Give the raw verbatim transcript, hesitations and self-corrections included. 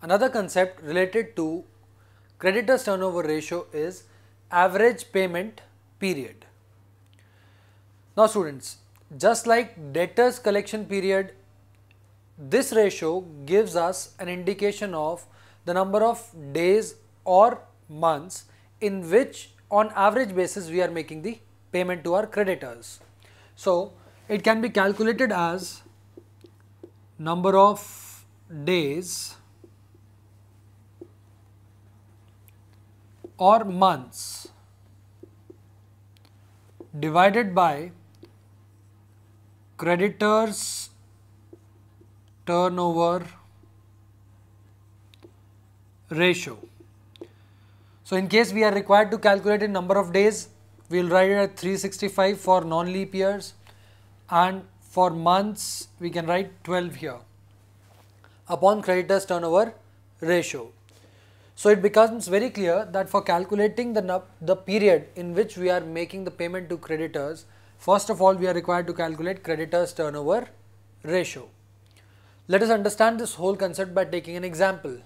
Another concept related to creditors turnover ratio is average payment period. Now students, just like debtors collection period, this ratio gives us an indication of the number of days or months in which on average basis we are making the payment to our creditors. So it can be calculated as number of days or months divided by creditors turnover ratio. So in case we are required to calculate a number of days, we will write it at three sixty-five for non-leap years, and for months we can write twelve here upon creditors turnover ratio. So it becomes very clear that for calculating the, the period in which we are making the payment to creditors, first of all we are required to calculate creditors turnover ratio. Let us understand this whole concept by taking an example.